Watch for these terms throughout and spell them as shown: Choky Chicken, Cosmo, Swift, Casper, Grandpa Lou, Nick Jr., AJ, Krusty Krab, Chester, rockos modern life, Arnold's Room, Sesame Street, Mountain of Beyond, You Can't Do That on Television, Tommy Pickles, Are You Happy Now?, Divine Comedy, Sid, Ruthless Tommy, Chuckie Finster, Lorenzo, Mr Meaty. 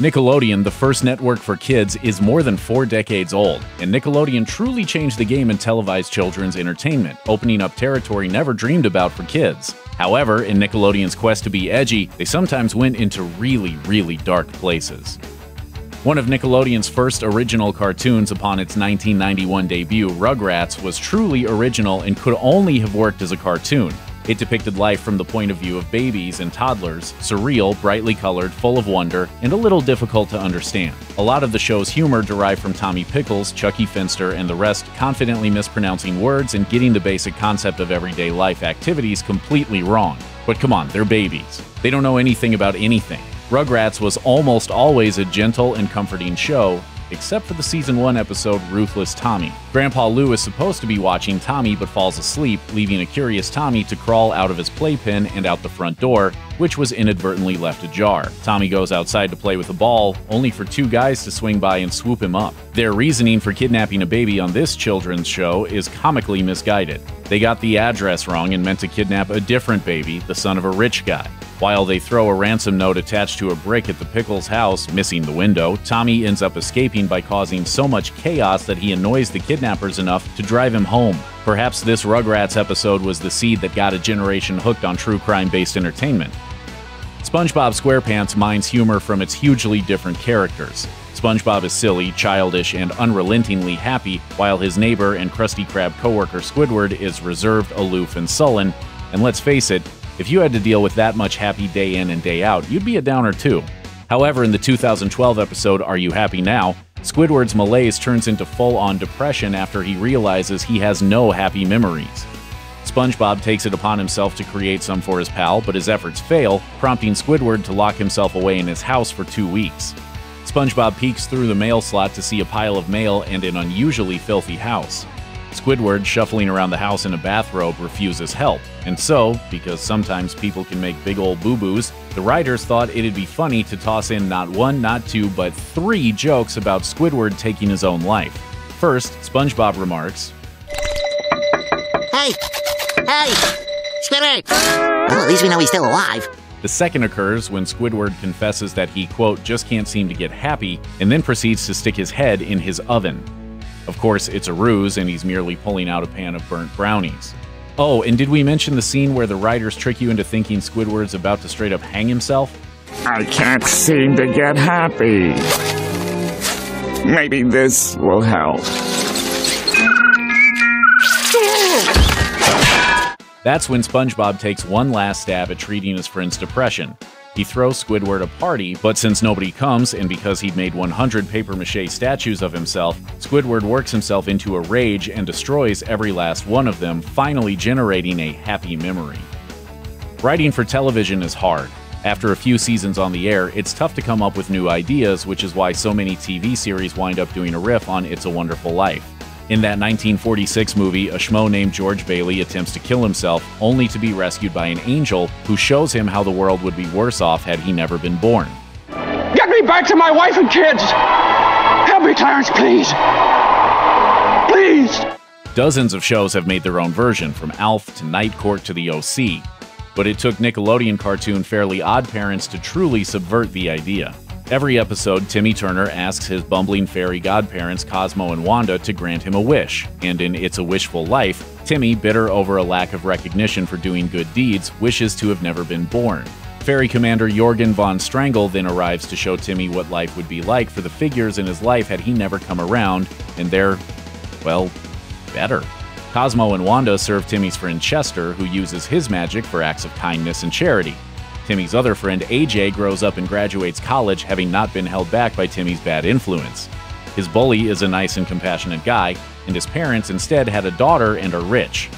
Nickelodeon, the first network for kids, is more than 4 decades old, and Nickelodeon truly changed the game in televised children's entertainment, opening up territory never dreamed about for kids. However, in Nickelodeon's quest to be edgy, they sometimes went into really dark places. One of Nickelodeon's first original cartoons upon its 1991 debut, Rugrats, was truly original and could only have worked as a cartoon. It depicted life from the point of view of babies and toddlers, surreal, brightly colored, full of wonder, and a little difficult to understand. A lot of the show's humor derived from Tommy Pickles, Chuckie Finster, and the rest confidently mispronouncing words and getting the basic concept of everyday life activities completely wrong. But come on, they're babies. They don't know anything about anything. Rugrats was almost always a gentle and comforting show, except for the Season 1 episode Ruthless Tommy. Grandpa Lou is supposed to be watching Tommy but falls asleep, leaving a curious Tommy to crawl out of his playpen and out the front door, which was inadvertently left ajar. Tommy goes outside to play with a ball, only for two guys to swing by and swoop him up. Their reasoning for kidnapping a baby on this children's show is comically misguided. They got the address wrong and meant to kidnap a different baby, the son of a rich guy. While they throw a ransom note attached to a brick at the Pickles' house, missing the window, Tommy ends up escaping by causing so much chaos that he annoys the kidnappers enough to drive him home. Perhaps this Rugrats episode was the seed that got a generation hooked on true crime-based entertainment. SpongeBob SquarePants mines humor from its hugely different characters. SpongeBob is silly, childish, and unrelentingly happy, while his neighbor and Krusty Krab coworker Squidward is reserved, aloof, and sullen, and let's face it, if you had to deal with that much happy day in and day out, you'd be a downer too. However, in the 2012 episode Are You Happy Now?, Squidward's malaise turns into full-on depression after he realizes he has no happy memories. SpongeBob takes it upon himself to create some for his pal, but his efforts fail, prompting Squidward to lock himself away in his house for 2 weeks. SpongeBob peeks through the mail slot to see a pile of mail and an unusually filthy house. Squidward, shuffling around the house in a bathrobe, refuses help, and so, because sometimes people can make big old boo-boos, the writers thought it'd be funny to toss in not one, not two, but 3 jokes about Squidward taking his own life. First, SpongeBob remarks, "Hey! Hey! Squidward!" Well, at least we know he's still alive. The second occurs when Squidward confesses that he, quote, just can't seem to get happy, and then proceeds to stick his head in his oven. Of course, it's a ruse, and he's merely pulling out a pan of burnt brownies. Oh, and did we mention the scene where the writers trick you into thinking Squidward's about to straight up hang himself? "I can't seem to get happy. Maybe this will help." That's when SpongeBob takes one last stab at treating his friend's depression. He throws Squidward a party, but since nobody comes, and because he'd made 100 papier-mâché statues of himself, Squidward works himself into a rage and destroys every last one of them, finally generating a happy memory. Writing for television is hard. After a few seasons on the air, it's tough to come up with new ideas, which is why so many TV series wind up doing a riff on It's a Wonderful Life. In that 1946 movie, a schmo named George Bailey attempts to kill himself, only to be rescued by an angel who shows him how the world would be worse off had he never been born. "Get me back to my wife and kids! Help me, Clarence, please! Please!" Dozens of shows have made their own version, from Alf to Night Court to the OC. But it took Nickelodeon cartoon Fairly OddParents to truly subvert the idea. Every episode, Timmy Turner asks his bumbling fairy godparents, Cosmo and Wanda, to grant him a wish. And in It's a Wishful Life, Timmy, bitter over a lack of recognition for doing good deeds, wishes to have never been born. Fairy commander Jorgen von Strangle then arrives to show Timmy what life would be like for the figures in his life had he never come around, and they're, well, better. Cosmo and Wanda serve Timmy's friend Chester, who uses his magic for acts of kindness and charity. Timmy's other friend, AJ, grows up and graduates college, having not been held back by Timmy's bad influence. His bully is a nice and compassionate guy, and his parents instead had a daughter and are rich.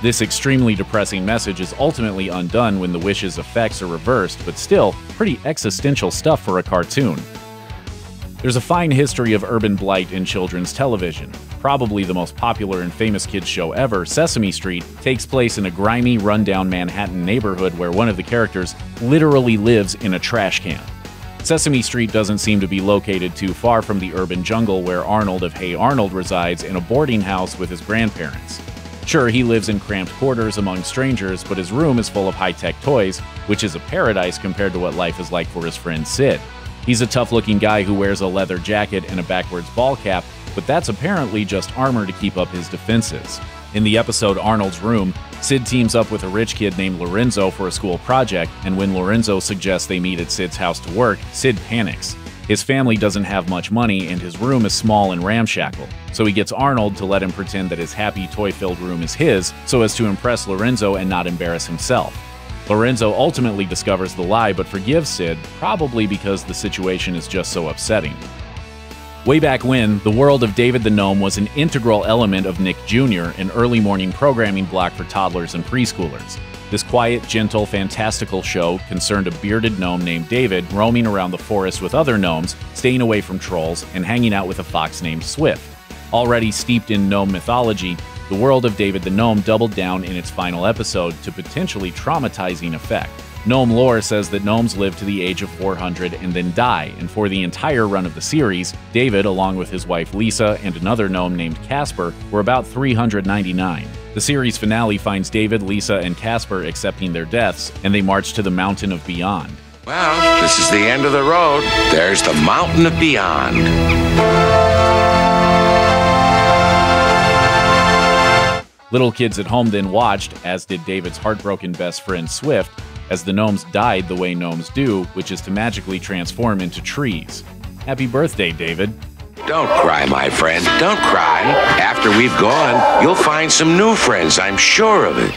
This extremely depressing message is ultimately undone when the wish's effects are reversed, but still, pretty existential stuff for a cartoon. There's a fine history of urban blight in children's television. Probably the most popular and famous kids show ever, Sesame Street, takes place in a grimy, rundown Manhattan neighborhood where one of the characters literally lives in a trash can. Sesame Street doesn't seem to be located too far from the urban jungle where Arnold of Hey Arnold resides in a boarding house with his grandparents. Sure, he lives in cramped quarters among strangers, but his room is full of high-tech toys, which is a paradise compared to what life is like for his friend Sid. He's a tough-looking guy who wears a leather jacket and a backwards ball cap, but that's apparently just armor to keep up his defenses. In the episode Arnold's Room, Sid teams up with a rich kid named Lorenzo for a school project, and when Lorenzo suggests they meet at Sid's house to work, Sid panics. His family doesn't have much money, and his room is small and ramshackle, so he gets Arnold to let him pretend that his happy, toy-filled room is his, so as to impress Lorenzo and not embarrass himself. Lorenzo ultimately discovers the lie but forgives Sid, probably because the situation is just so upsetting. Way back when, the world of David the Gnome was an integral element of Nick Jr., an early morning programming block for toddlers and preschoolers. This quiet, gentle, fantastical show concerned a bearded gnome named David roaming around the forest with other gnomes, staying away from trolls, and hanging out with a fox named Swift. Already steeped in gnome mythology, the world of David the Gnome doubled down in its final episode to potentially traumatizing effect. Gnome lore says that gnomes live to the age of 400 and then die, and for the entire run of the series, David, along with his wife Lisa and another gnome named Casper, were about 399. The series finale finds David, Lisa, and Casper accepting their deaths, and they march to the Mountain of Beyond. Well, this is the end of the road. There's the Mountain of Beyond. Little kids at home then watched, as did David's heartbroken best friend Swift, as the gnomes died the way gnomes do, which is to magically transform into trees. Happy birthday, David. Don't cry, my friend, don't cry. After we've gone, you'll find some new friends, I'm sure of it.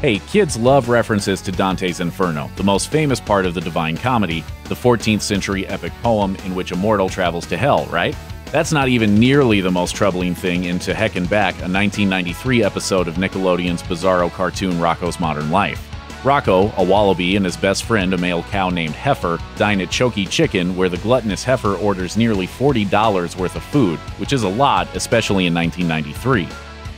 Hey, kids love references to Dante's Inferno, the most famous part of the Divine Comedy, the 14th century epic poem in which a mortal travels to hell, right? That's not even nearly the most troubling thing in To Heck and Back, a 1993 episode of Nickelodeon's bizarro cartoon Rocco's Modern Life. Rocco, a wallaby, and his best friend, a male cow named Heffer, dine at Choky Chicken, where the gluttonous Heifer orders nearly $40 worth of food, which is a lot, especially in 1993.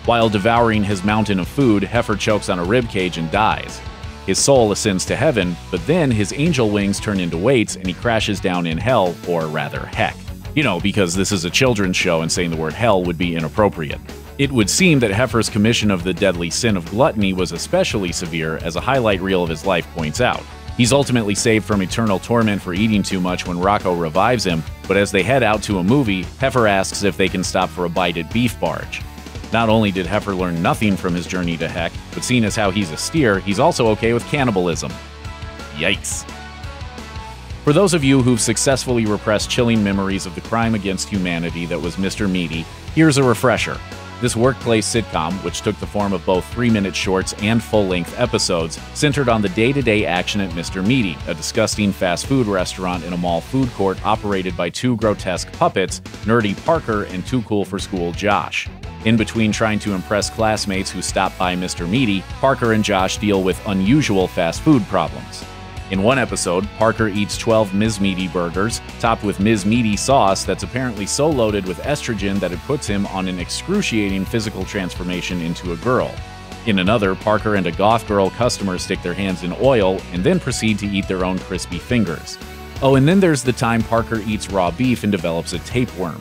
While devouring his mountain of food, Heifer chokes on a ribcage and dies. His soul ascends to heaven, but then his angel wings turn into weights and he crashes down in hell, or rather, heck. You know, because this is a children's show and saying the word hell would be inappropriate. It would seem that Heffer's commission of the deadly sin of gluttony was especially severe, as a highlight reel of his life points out. He's ultimately saved from eternal torment for eating too much when Rocco revives him, but as they head out to a movie, Heifer asks if they can stop for a bite at Beef Barge. Not only did Heifer learn nothing from his journey to heck, but seeing as how he's a steer, he's also okay with cannibalism. Yikes. For those of you who've successfully repressed chilling memories of the crime against humanity that was Mr. Meaty, here's a refresher. This workplace sitcom, which took the form of both 3-minute shorts and full-length episodes, centered on the day-to-day action at Mr. Meaty, a disgusting fast food restaurant in a mall food court operated by two grotesque puppets, nerdy Parker and too cool for school Josh. In between trying to impress classmates who stopped by Mr. Meaty, Parker and Josh deal with unusual fast food problems. In one episode, Parker eats 12 Ms. Meaty burgers, topped with Ms. Meaty sauce that's apparently so loaded with estrogen that it puts him on an excruciating physical transformation into a girl. In another, Parker and a goth girl customer stick their hands in oil and then proceed to eat their own crispy fingers. Oh, and then there's the time Parker eats raw beef and develops a tapeworm.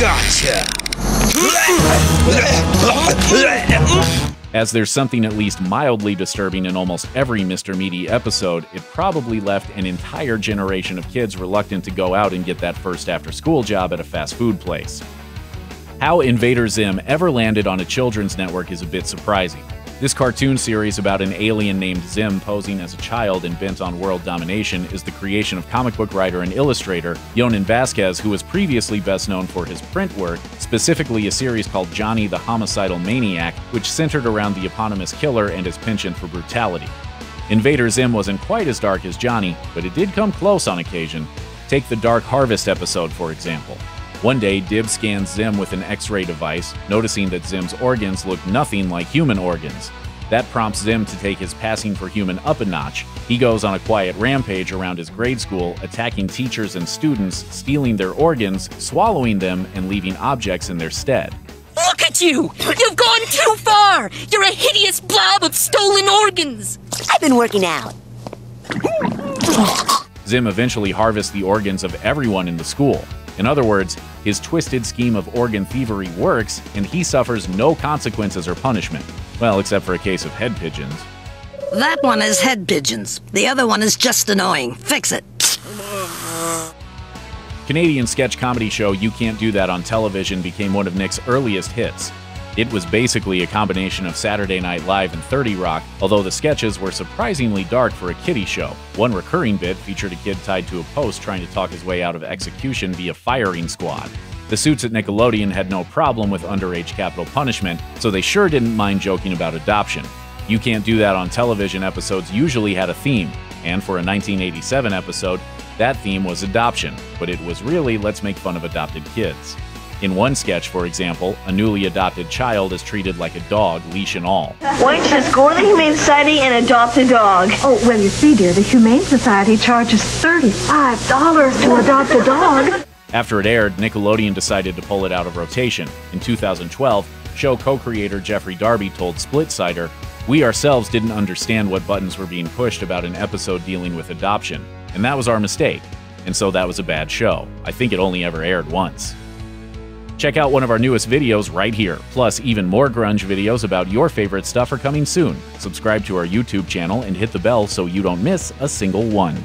Gotcha! As there's something at least mildly disturbing in almost every Mr. Meaty episode, it probably left an entire generation of kids reluctant to go out and get that first after-school job at a fast food place. How Invader Zim ever landed on a children's network is a bit surprising. This cartoon series about an alien named Zim posing as a child and bent on world domination is the creation of comic book writer and illustrator Yonan Vasquez, who was previously best known for his print work, specifically a series called Johnny the Homicidal Maniac, which centered around the eponymous killer and his penchant for brutality. Invader Zim wasn't quite as dark as Johnny, but it did come close on occasion. Take the Dark Harvest episode, for example. One day, Dib scans Zim with an X-ray device, noticing that Zim's organs look nothing like human organs. That prompts Zim to take his passing for human up a notch. He goes on a quiet rampage around his grade school, attacking teachers and students, stealing their organs, swallowing them, and leaving objects in their stead. Look at you! You've gone too far! You're a hideous blob of stolen organs! I've been working out. Zim eventually harvests the organs of everyone in the school. In other words, his twisted scheme of organ thievery works, and he suffers no consequences or punishment. Well, except for a case of head pigeons. That one is head pigeons. The other one is just annoying. Fix it. Canadian sketch comedy show You Can't Do That on Television became one of Nick's earliest hits. It was basically a combination of Saturday Night Live and 30 Rock, although the sketches were surprisingly dark for a kiddie show. One recurring bit featured a kid tied to a post trying to talk his way out of execution via firing squad. The suits at Nickelodeon had no problem with underage capital punishment, so they sure didn't mind joking about adoption. You Can't Do That on Television episodes usually had a theme, and for a 1987 episode, that theme was adoption, but it was really let's make fun of adopted kids. In one sketch, for example, a newly adopted child is treated like a dog, leash and all. Why don't you go to the Humane Society and adopt a dog? Oh, well, you see, dear, the Humane Society charges $35 to adopt a dog. After it aired, Nickelodeon decided to pull it out of rotation. In 2012, show co-creator Jeffrey Darby told Splitsider, "We ourselves didn't understand what buttons were being pushed about an episode dealing with adoption, and that was our mistake, and so that was a bad show. I think it only ever aired once." Check out one of our newest videos right here. Plus, even more grunge videos about your favorite stuff are coming soon. Subscribe to our YouTube channel and hit the bell so you don't miss a single one.